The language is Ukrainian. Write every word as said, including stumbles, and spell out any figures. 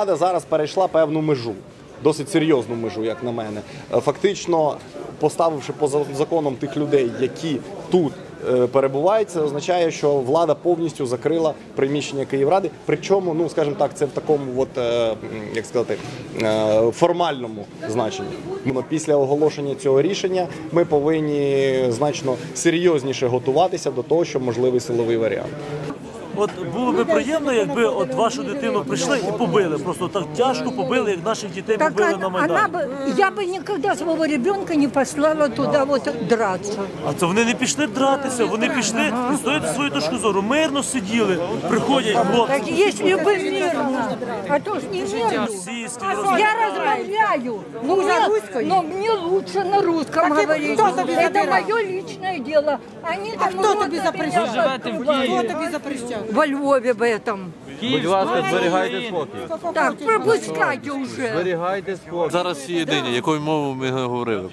влада зараз перейшла певну межу, досить серйозну межу, як на мене. Фактично, поставивши поза законом тих людей, які тут перебувають, це означає, що влада повністю закрила приміщення Київради. Причому, ну, скажімо так, це в такому, от, як сказати, формальному значенні. Після оголошення цього рішення ми повинні значно серйозніше готуватися до того, що можливий силовий варіант. От було би приємно, якби от вашу дитину прийшли і побили, просто так тяжко побили, як наших дітей побили на Майдані. Я би ніколи свого дитинка не послала туди драться. А це вони не пішли дратися, вони пішли і стоять свою точку зору, мирно сиділи, приходять хлопці. Так якщо би мирно, а то ж не мирно. Я розмовляю, но мені краще на русском говорити. Це моє лічне діло. А хто тобі запрещав? Ви живете в Києві. Во Львові в цьому. Будь ласка, зберігайте спокій. Так, пропускайте вже. Зберігайте спокій. Зараз всі єдині, якою мовою ми говорили.